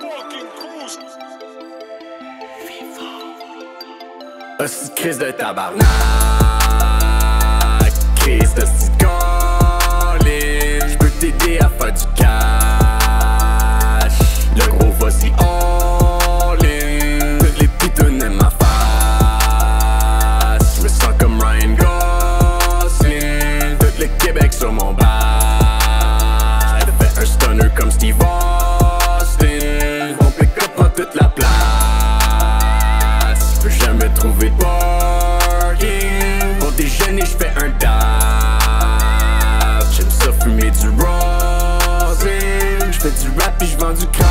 fucking cruise. Un petit crise de tabarnak, crise de cigoline. J'peux t'aider à faire du cash. Le gros vas-y all in. Toutes les pitounes aiment ma face. J'me sens comme Ryan Gosling. Tout le Québec sur mon back. J'te fais un stunner comme Steve Austin. On pick-up en toute la place. J'peux jamais trouver de parking. Pour déjeuner j'fais un dab. J'aime ça fumer du rosin. J'fais du rap pis j'vends du crack.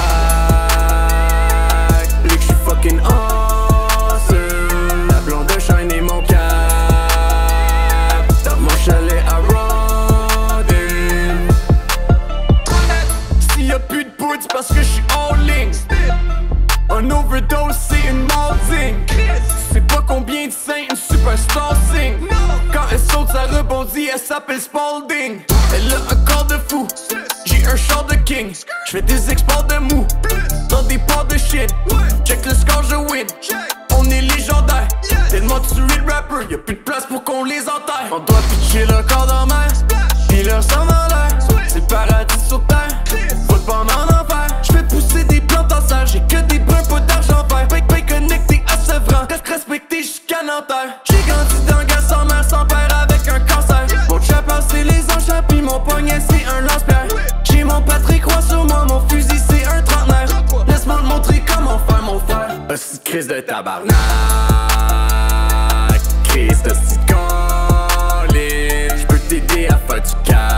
Là que j'suis fucking awesome. La blonde de shine et mon cap. Dans mon chalet à Rodin. S'il y a plus de poudre c'est parce que j'suis all in. Un overdose c'est une molding. C'est pas combien de saints une superstar sing. Quand elle saute ça rebondit, elle s'appelle Spaulding. Elle a un corps de fou, j'ai un char de king. J'fais des exports de mou, dans des ports de shit. Check le score je win, on est légendaire. Tellement tu es le rapper, y'a plus de place pour qu'on les enterre. On doit pitcher le corps dans mer, pis leur sang dans l'air. C'est paradis sur terre, faut pas m'en enfer. J'fais pousser des plantes en serre, j'ai que des brins pas d'argent vert. Pay connecté à Sevran, reste respecté jusqu'à Nanterre. J'ai grandi dans le gars sans mère, sans père avec un cancer. Mon chapeau c'est les enchères, pis mon poignet c'est un lance-pierre. J'ai mon Patrick Roy sur moi, mon fusil c'est un trentenaire. Laisse-moi te montrer comment faire mon frère. Hostie de crise de tabarnak, crise de cigoline. J'peux t'aider à faire du cash.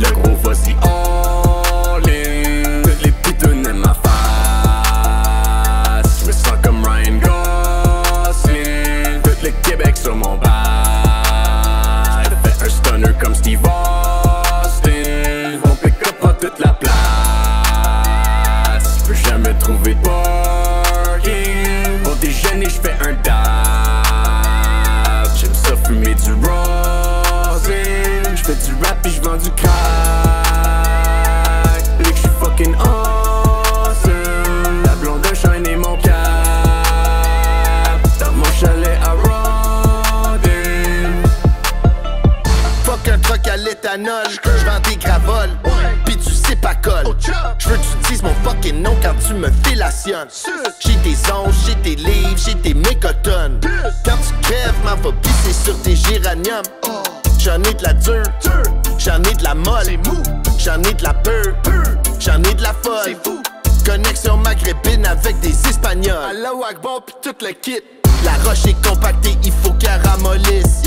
Le gros vas-y all in. Toutes les pitounes aiment ma face. J'me sens comme Ryan Gosling. Tout le Québec sur mon back. J'te fais un stunner comme Steve Austin. On pick-up en toute la place. J'peux jamais trouver de parking. Pour déjeuner j'fais un dab. J'aime ça fumer du rosin. J'fais du rap pis j'vends du crack. Là que j'suis fucking awesome. La blonde de shine et mon cap. Dans mon chalet à Rodin. Fuck un truc à l'éthanol, j'vends des gravoles, pis tu sais pas colle. J'veux que tu dises mon fucking nom quand tu me filationnes. J'ai tes onges, j'ai tes livres, j'ai tes mécotones. Quand tu crèves, m'en va pisser sur tes géraniums. J'en ai de la dure, j'en ai de la molle, j'en ai de la peur, j'en ai de la folle. Connexion maghrébine avec des Espagnols. Allahu Akbar pis tout le kit. La roche est compactée, il faut qu'elle ramollisse.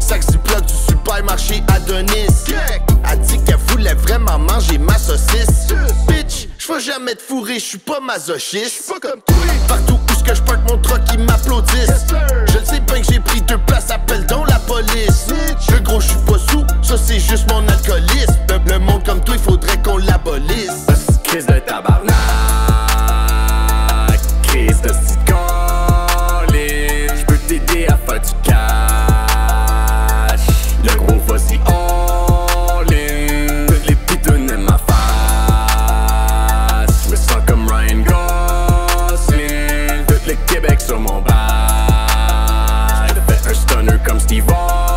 Sac du bloc du supermarché Adonis. Elle dit qu'elle voulait vraiment manger ma saucisse. Bitch, j'vais jamais te fourrer, j'suis pas masochiste. Partout où que j'parque mon truck, ils m'applaudissent. Je le sais bien que j'ai pris 2 places, appelle donc la police. Le gros j'suis pas sous, ça c'est juste mon alcoolisme. Le monde comme toi, il faudrait qu'on l'abolisse. Crise de tabarnak, crise de cigoline. J'peux t'aider à faire du cash. Le gros vas-y all in. Toutes les pitounes aiment ma face. J'me sens comme Ryan Gosling. Tout le Québec sur mon back. J'te fais un stunner comme Steve Austin.